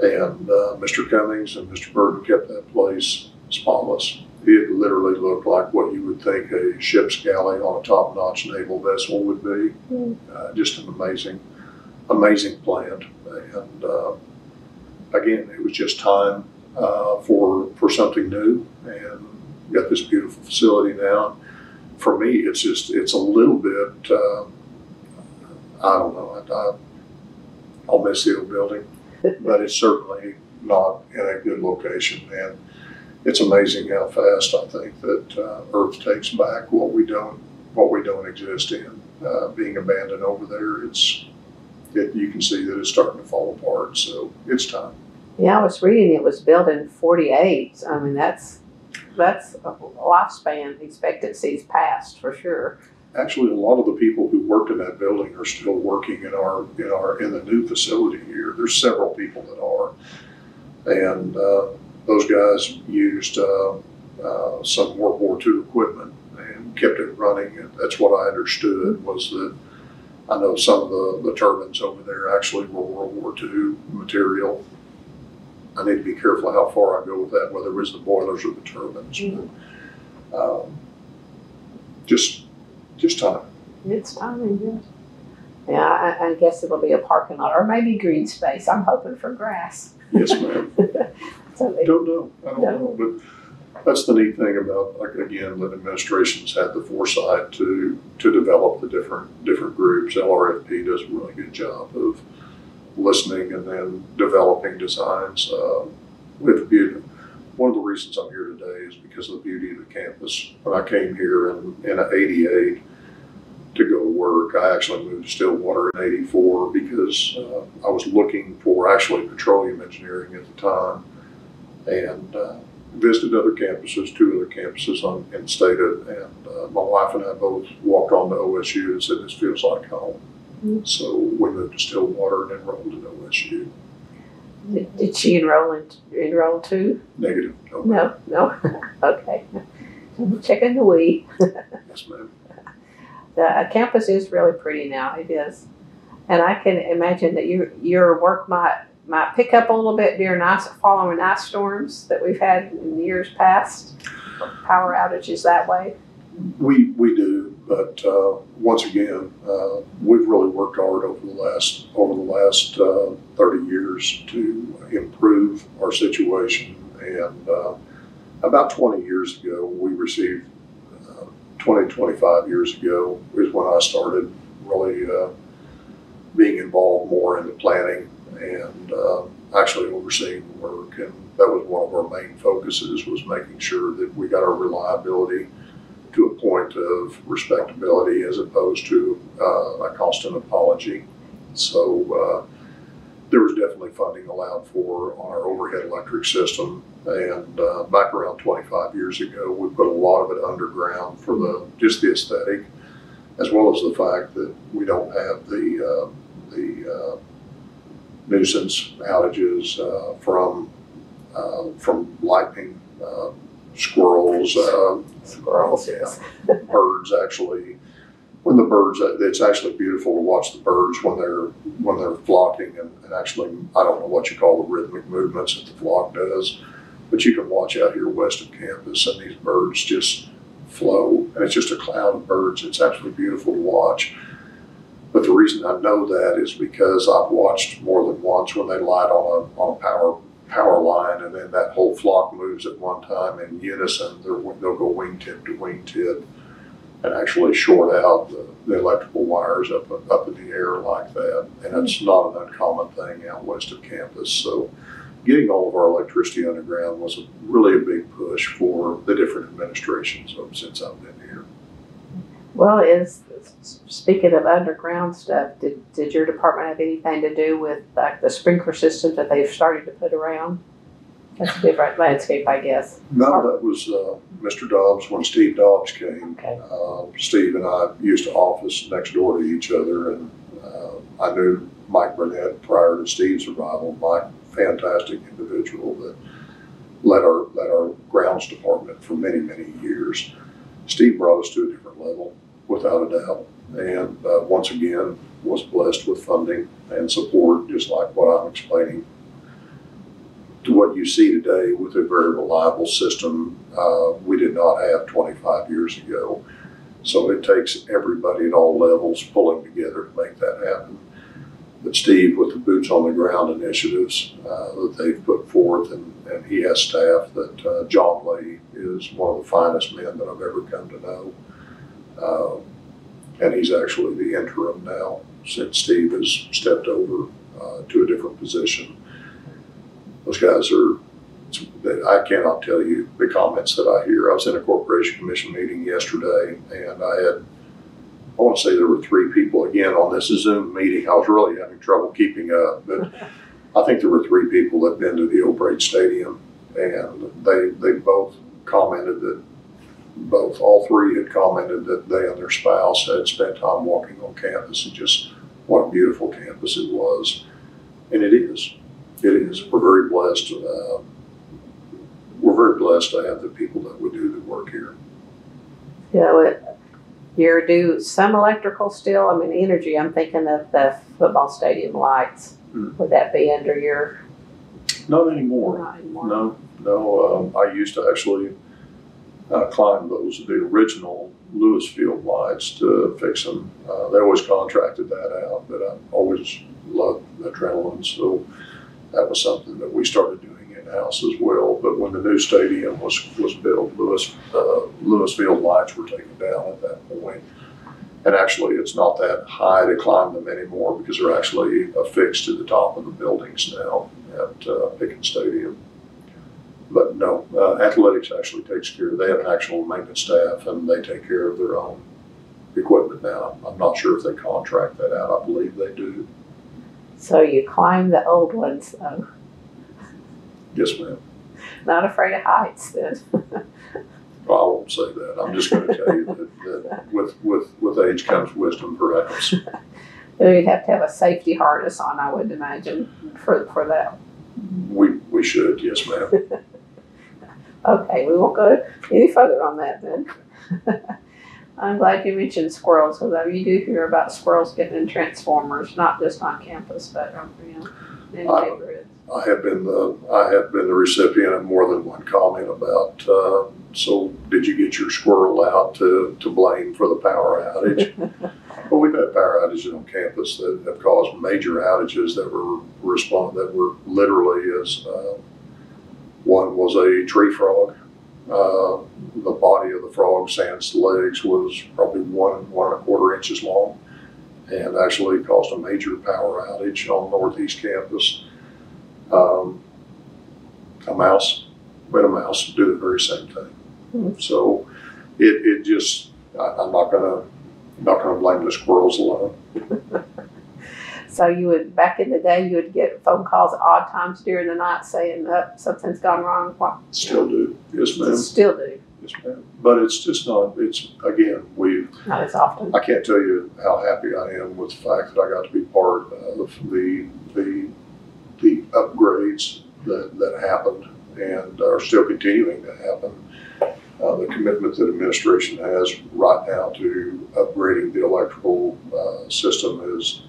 And uh, Mister Cummings and Mister Burton kept that place spotless. It literally looked like what you would think a ship's galley on a top-notch naval vessel would be. Mm. Uh, just an amazing, amazing plant. And uh, again, it was just time uh, for for something new. And we've got this beautiful facility now. For me, it's just it's a little bit. Uh, I don't know. I, I, I'll miss the old building, but it's certainly not in a good location. And it's amazing how fast I think that uh, Earth takes back what we don't, what we don't exist in. Uh, being abandoned over there, it's, it, you can see that it's starting to fall apart. So it's time. Yeah, I was reading it was built in forty-eight. I mean, that's that's a lifespan expectancy's past for sure. Actually, a lot of the people who worked in that building are still working in our in our in the new facility here. There's several people that are, and. Uh, Those guys used uh, uh, some World War Two equipment and kept it running. And that's what I understood was that I know some of the, the turbines over there actually were World War Two material. I need to be careful how far I go with that, whether it was the boilers or the turbines. Mm-hmm. But, um, just, just time. It's time, yes. Yeah, I, I guess it'll be a parking lot or maybe green space. I'm hoping for grass. Yes, ma'am. I don't know. I don't no. know. But that's the neat thing about, like, again, that administration's had the foresight to to develop the different different groups. L R F P does a really good job of listening and then developing designs. Um, with the beauty. One of the reasons I'm here today is because of the beauty of the campus. When I came here in, in eighty-eight to go to work, I actually moved to Stillwater in eighty-four because uh, I was looking for actually petroleum engineering at the time, and uh, visited other campuses, two other campuses on, in the state, of, and uh, my wife and I both walked on to O S U and said, this feels like home. Mm-hmm. So we moved to Stillwater and enrolled at O S U. Did she enroll in, enroll too? Negative. No, no. no. Okay. I'm checking the we. Yes, ma'am. The campus is really pretty now. It is, and I can imagine that your your work might might pick up a little bit during ice, following ice storms that we've had in years past. Power outages that way. We we do, but uh, once again, uh, we've really worked hard over the last over the last uh, thirty years to improve our situation. And uh, about twenty years ago, we received uh, twenty, twenty-five years ago is when I started really uh, being involved more in the planning and uh, actually overseeing the work. And that was one of our main focuses, was making sure that we got our reliability to a point of respectability as opposed to uh, a constant apology. So uh, there was definitely funding allowed for on our overhead electric system. And uh, back around twenty-five years ago, we put a lot of it underground for the just the aesthetic, as well as the fact that we don't have the, uh, the uh, nuisance outages uh, from, uh, from lightning, uh, squirrels, uh, squirrels, yes. Birds actually. When the birds, it's actually beautiful to watch the birds when they're when they're flocking, and, and actually, I don't know what you call the rhythmic movements that the flock does, but you can watch out here west of campus, and these birds just flow, and it's just a cloud of birds. It's actually beautiful to watch. But the reason I know that is because I've watched more than once when they light on a on a power. power line, and then that whole flock moves at one time in unison. They'll go wingtip to wingtip and actually short out the, the electrical wires up up in the air like that. And it's not an uncommon thing out west of campus. So getting all of our electricity underground was a, really a big push for the different administrations since I've been here. Well, is speaking of underground stuff, did, did your department have anything to do with like the sprinkler systems that they've started to put around? That's a different landscape, I guess. No, or, that was uh, Mister Dobbs. When Steve Dobbs came, okay. uh, Steve and I used to office next door to each other, and uh, I knew Mike Burnett prior to Steve's arrival. Mike, fantastic individual that led our led our grounds department for many many years. Steve brought us to a different level, without a doubt, and uh, once again was blessed with funding and support, just like what I'm explaining to what you see today with a very reliable system uh, we did not have twenty-five years ago. So it takes everybody at all levels pulling together to make that happen. But Steve, with the boots on the ground initiatives uh, that they've put forth, and, and he has staff that uh, John Lee is one of the finest men that I've ever come to know. Uh, and he's actually the interim now, since Steve has stepped over uh, to a different position. Those guys are, I cannot tell you the comments that I hear. I was in a Corporation Commission meeting yesterday, and I had, I want to say there were three people again on this Zoom meeting. I was really having trouble keeping up, but I think there were three people that had been to the O'Brien Stadium, and they, they both commented that Both, all three had commented that they and their spouse had spent time walking on campus, and just what a beautiful campus it was. And it is. It is. We're very blessed. Uh, we're very blessed to have the people that we do that work here. You know, it, you do some electrical still. I mean, energy, I'm thinking of the football stadium lights. Mm. Would that be under your... Not anymore. Not anymore. No, no. Um, I used to actually... Uh, climb those, the original Lewis Field lights to fix them. Uh, they always contracted that out, but I always loved adrenaline, so that was something that we started doing in-house as well. But when the new stadium was, was built, Lewis, uh, Lewis Field lights were taken down at that point, And actually, it's not that high to climb them anymore because they're actually affixed to the top of the buildings now at uh, Pickens Stadium. But no, uh, athletics actually takes care. They have an actual maintenance staff, and they take care of their own equipment now. I'm not sure if they contract that out. I believe they do. So you climb the old ones, though? Yes, ma'am. Not afraid of heights, then? Well, I won't say that. I'm just going to tell you that, that with, with, with age comes wisdom, perhaps. You'd have to have a safety harness on, I would imagine, for, for that. We, we should, yes, ma'am. Okay, we won't go any further on that, then. I'm glad you mentioned squirrels, because you do hear about squirrels getting in transformers, not just on campus, but you know, in neighborhoods. I have been the I have been the recipient of more than one comment about. Uh, so, did you get your squirrel out to to blame for the power outage? Well, we've had power outages on campus that have caused major outages that were respond that were literally as uh, one was a tree frog. Uh, the body of the frog, sans the legs, was probably one one and a quarter inches long, and actually caused a major power outage on Northeast campus. Um, a mouse, but a mouse do the very same thing. Mm-hmm. So it, it just, I, I'm not gonna, I'm not gonna blame the squirrels alone. So you would, back in the day, you would get phone calls at odd times during the night saying, oh, something's gone wrong. What? Still do, yes ma'am. Still do. Yes ma'am. But it's just not, it's, again, we not as often. I can't tell you how happy I am with the fact that I got to be part of the, the, the upgrades that, that happened and are still continuing to happen. Uh, the commitment that administration has right now to upgrading the electrical uh, system is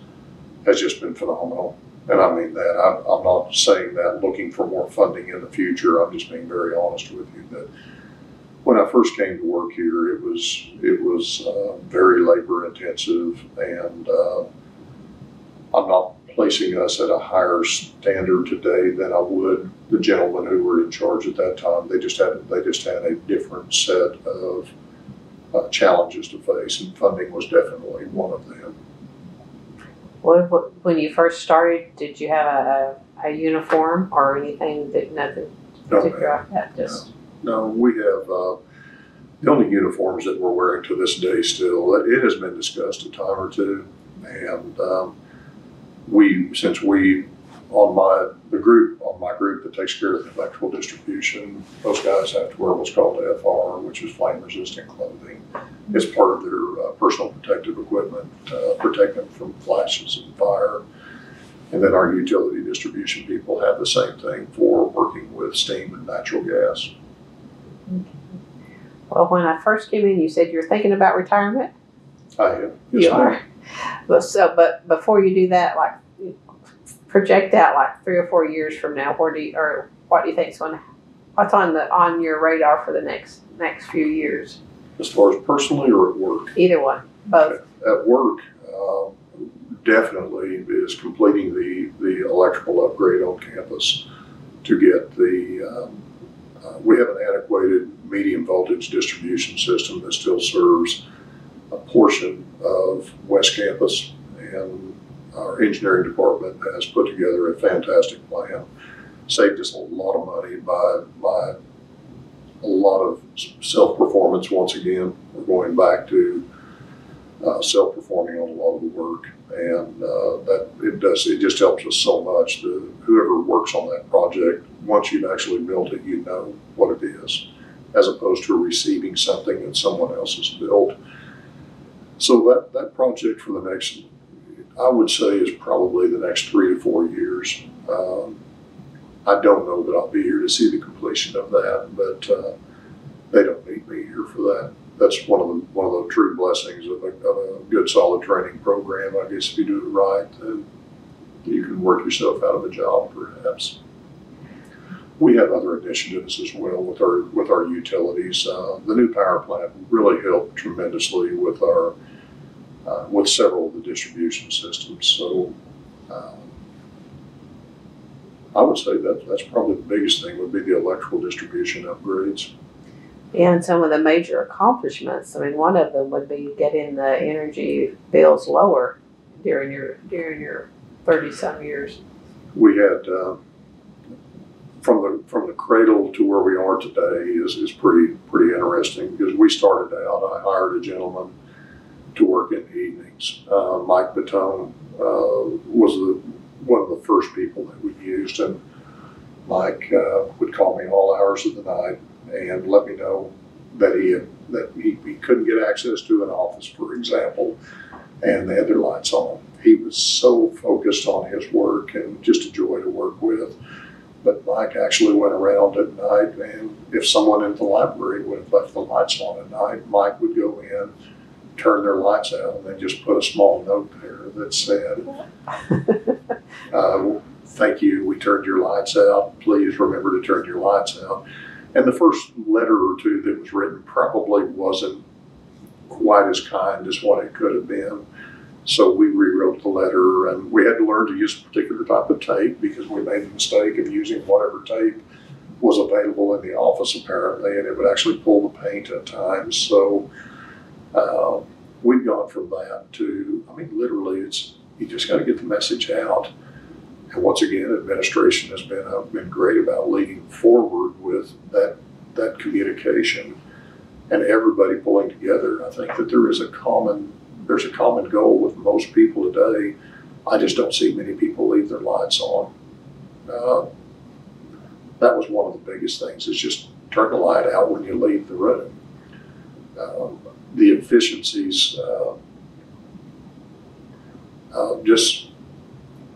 has just been phenomenal. And I mean that. I'm, I'm not saying that looking for more funding in the future. I'm just being very honest with you that when I first came to work here, it was, it was uh, very labor intensive, and uh, I'm not placing us at a higher standard today than I would the gentlemen who were in charge at that time. They just had they just had a different set of uh, challenges to face, and funding was definitely one of them. Well, when you first started, did you have a, a uniform or anything? That nothing particular like that? Just no. no, we have. Uh, the only uniforms that we're wearing to this day still. It has been discussed a time or two, and. Um, We, since we, on my, the group, on my group that takes care of the electrical distribution, those guys have to wear what's called F R, which is flame-resistant clothing. It's part of their uh, personal protective equipment, uh, protect them from flashes and fire. And then our utility distribution people have the same thing for working with steam and natural gas. Well, when I first came in, you said you were thinking about retirement? I am. Yes, you are. But so, but before you do that, like project out like three or four years from now, where do you, or what do you think is going to, what's on the on your radar for the next next few years? As far as personally or at work? Either one, both. At, at work, uh, definitely is completing the the electrical upgrade on campus to get the. Um, uh, we have an antiquated medium voltage distribution system that still serves a portion of West Campus, and our engineering department has put together a fantastic plan. Saved us a lot of money by, by a lot of self-performance. Once again, we're going back to uh, self-performing on a lot of the work, and uh, that it does. It just helps us so much. To, whoever works on that project, once you've actually built it, you know what it is, as opposed to receiving something that someone else has built. So that, that project for the next, I would say, is probably the next three to four years. Um, I don't know that I'll be here to see the completion of that, but uh, they don't need me here for that. That's one of the one of the true blessings of a, of a good, solid training program. I guess if you do it right, then you can work yourself out of a job, perhaps. We have other initiatives as well with our with our utilities. Uh, the new power plant really helped tremendously with our uh, with several of the distribution systems. So uh, I would say that that's probably the biggest thing would be the electrical distribution upgrades. and some of the major accomplishments. I mean, one of them would be getting the energy bills lower during your during your thirty-some years. We had uh, from the from the cradle to where we are today is is pretty pretty interesting, because we started out. I hired a gentleman to work in the evenings. Uh, Mike Batone uh, was the, one of the first people that we used, and Mike uh, would call me all hours of the night and let me know that he had, that he, he couldn't get access to an office, for example, and they had their lights on. He was so focused on his work and just a joy to work with. But Mike actually went around at night, and if someone in the library would have left the lights on at night, Mike would go in, turn their lights out, and then just put a small note there that said, uh, thank you, we turned your lights out. Please remember to turn your lights out. And the first letter or two that was written probably wasn't quite as kind as what it could have been. So we rewrote the letter, and we had to learn to use a particular type of tape, because we made the mistake of using whatever tape was available in the office, apparently, and it would actually pull the paint at times. So uh, we've gone from that to, I mean, literally, it's you just got to get the message out. And once again, administration has been uh, been great about leading forward with that that communication and everybody pulling together. I think that there is a common there's a common goal with most people today. I just don't see many people leave their lights on. Uh, that was one of the biggest things, is just turn the light out when you leave the room. Uh, the efficiencies, uh, uh, just.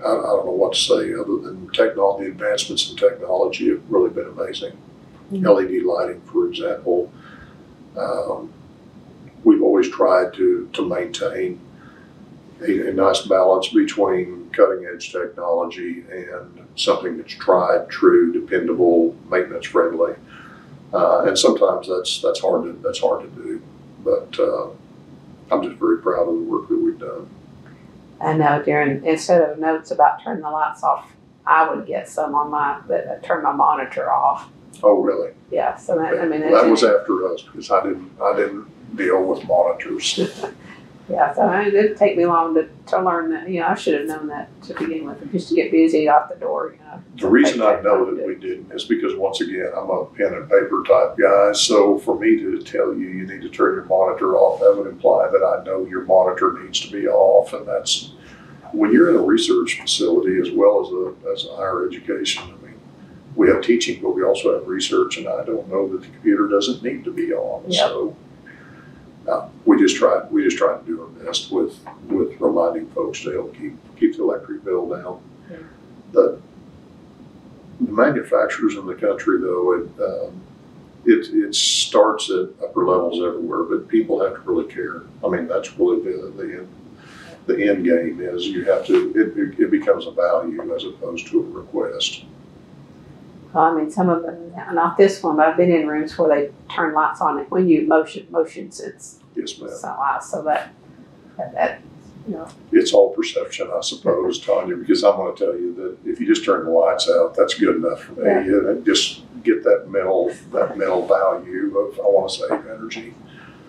I don't know what to say other than technology. The advancements in technology have really been amazing. Mm-hmm. L E D lighting, for example. Um, we've always tried to, to maintain a, a nice balance between cutting edge technology and something that's tried, true, dependable, maintenance friendly. Uh, and sometimes that's that's hard to that's hard to do. But uh, I'm just very proud of the work that we've done. I know during, instead of notes about turn the lights off, I would get some on my, but I turn my monitor off. Oh, really? Yeah. So that, yeah. I mean, that was after us, because I didn't, I didn't deal with monitors. Yeah. So I mean, it didn't take me long to, to learn that, you know, I should have known that to begin with, just to get busy off the door, you know. The reason I know that we didn't is because, once again, I'm a pen and paper type guy. So for me to tell you, you need to turn your monitor off, that would imply that I know your monitor needs to be off. And that's, when you're in a research facility as well as a, as a higher education, I mean, we have teaching, but we also have research, and I don't know that the computer doesn't need to be on. Yep. So. Uh, we just try. We just try to do our best with with reminding folks to help keep keep the electric bill down. Yeah. The, the manufacturers in the country, though, it, um, it it starts at upper levels everywhere, but people have to really care. I mean, that's really the the end, the end game is you have to. It, it becomes a value as opposed to a request. Well, I mean, some of them, not this one, but I've been in rooms where they turn lights on it when you motion, motion sense. Yes, ma'am. So that, that, you know. It's all perception, I suppose, Tanya, because I'm going to tell you that if you just turn the lights out, that's good enough for me. Yeah. And just get that mental, that mental value of, I want to save energy.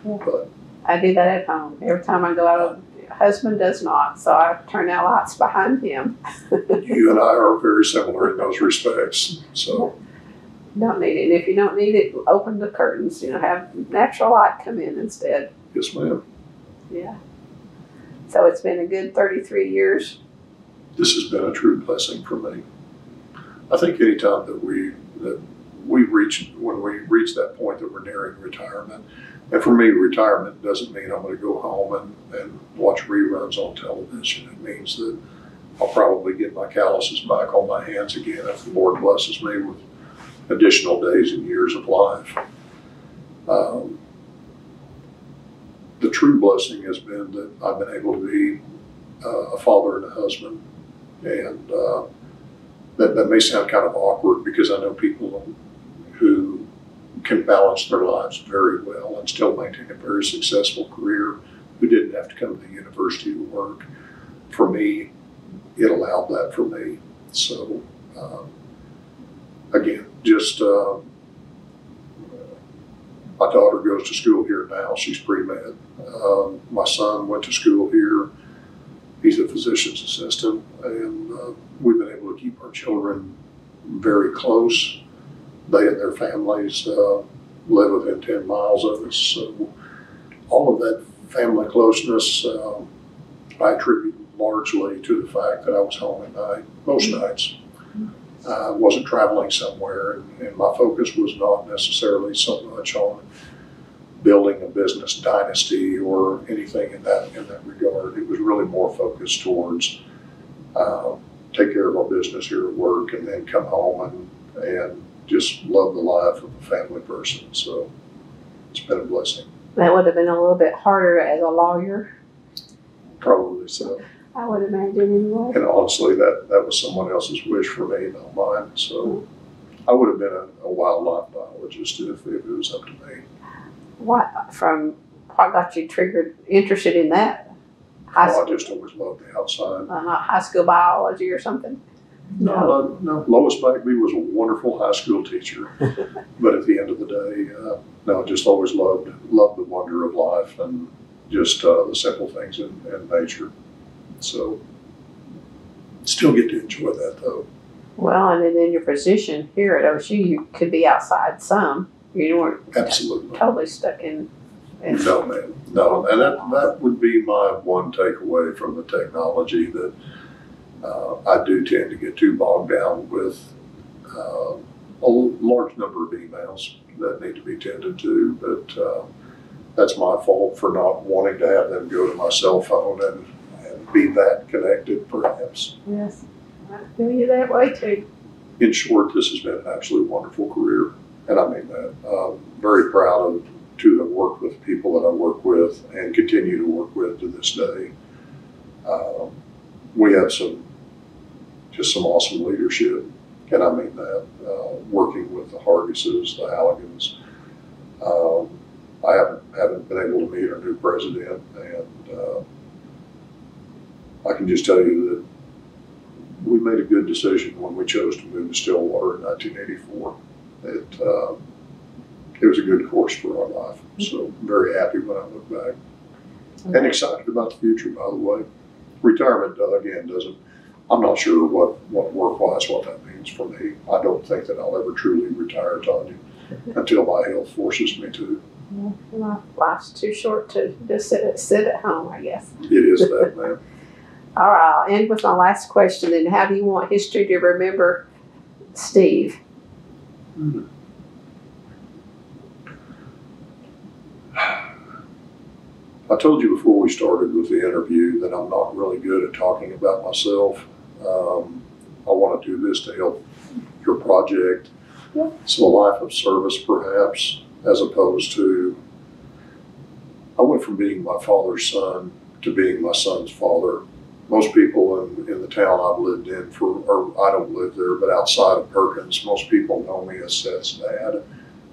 Yeah. But I do that at home. Every time I go out, my husband does not, so I turn out lights behind him. You and I are very similar in those respects. So, don't need it. If you don't need it, open the curtains. You know, have natural light come in instead. Yes, ma'am. Yeah. So it's been a good thirty-three years. This has been a true blessing for me. I think any time that we that we reach when we reach that point that we're nearing retirement. And for me, retirement doesn't mean I'm going to go home and, and watch reruns on television. It means that I'll probably get my calluses back on my hands again if the Lord blesses me with additional days and years of life. Um, the true blessing has been that I've been able to be uh, a father and a husband. And uh, that, that may sound kind of awkward, because I know people who can balance their lives very well and still maintain a very successful career, who didn't have to come to the university to work. For me, it allowed that for me. So, um, again, just, uh, My daughter goes to school here now. She's pre-med. Um, my son went to school here. He's a physician's assistant, and uh, we've been able to keep our children very close. They and their families uh, live within ten miles of us. So all of that family closeness, um, I attribute largely to the fact that I was home at night, most nights. I wasn't traveling somewhere, and, and my focus was not necessarily so much on building a business dynasty or anything in that in that regard. It was really more focused towards uh, take care of our business here at work, and then come home and, and just love the life of a family person. So it's been a blessing. That would have been a little bit harder as a lawyer. Probably so. I would imagine anyway. And honestly, that, that was someone else's wish for me, not mine. So I would have been a, a wildlife biologist if, if it was up to me. What from what got you triggered, interested in that? High oh, school? I just always loved the outside. Uh, not high school biology or something? No, no. no. Lewis Beck was a wonderful high school teacher. But at the end of the day, uh, no, just always loved, loved the wonder of life and just uh, the simple things in, in nature. So, still get to enjoy that though. Well, and then in your position here at O S U, you could be outside some. You weren't Absolutely. totally stuck in. in no, man. No, and that, that would be my one takeaway from the technology that uh, I do tend to get too bogged down with uh, a large number of emails that need to be tended to, but uh, that's my fault for not wanting to have them go to my cell phone and be that connected, perhaps. Yes, I feel you that way too. In short, this has been an absolutely wonderful career, and I mean that. I'm very proud of to have worked with people that I work with and continue to work with to this day. Um, we have some, just some awesome leadership, and I mean that. Uh, working with the Hargises, the Halligans. Um, I haven't, haven't been able to meet our new president, and uh, I can just tell you that we made a good decision when we chose to move to Stillwater in nineteen eighty-four. It, uh, it was a good course for our life, so I'm very happy when I look back. Okay. And excited about the future, by the way. Retirement, uh, again, doesn't, I'm not sure what, what work-wise what that means for me. I don't think that I'll ever truly retire, Tanya, until my health forces me to. Well, life's too short to just sit at, sit at home, I guess. It is that, man. All right, I'll end with my last question then. How do you want history to remember Steve? Hmm. I told you before we started with the interview that I'm not really good at talking about myself. Um, I want to do this to help your project. Yeah. So a life of service, perhaps, as opposed to, I went from being my father's son to being my son's father. Most people in, in the town I've lived in for, or I don't live there, but outside of Perkins, most people know me as Seth's dad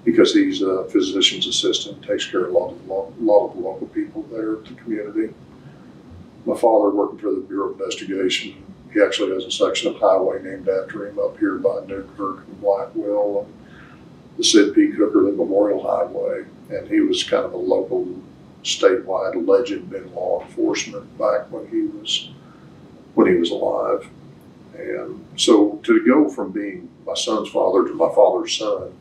because he's a physician's assistant, takes care of a lot of, lot, lot of the local people there in the community. My father working for the Bureau of Investigation, he actually has a section of highway named after him up here by Newkirk and Blackwell, and the Sid P. Cookerly Memorial Highway, and he was kind of a local statewide legend in law enforcement back when he was when he was alive. And so to go from being my son's father to my father's son,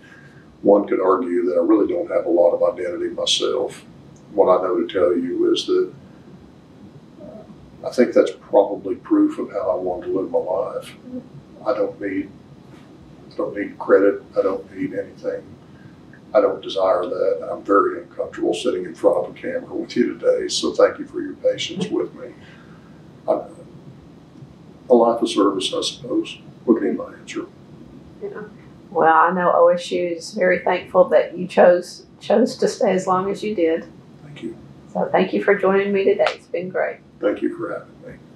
one could argue that I really don't have a lot of identity myself. What I know to tell you is that I think that's probably proof of how I want to live my life. I don't need, I don't need credit, I don't need anything. I don't desire that. I'm very uncomfortable sitting in front of a camera with you today, so thank you for your patience with me. I, a life of service, I suppose, would be my answer. Yeah. Well, I know O S U is very thankful that you chose chose to stay as long as you did. Thank you. So thank you for joining me today. It's been great. Thank you for having me.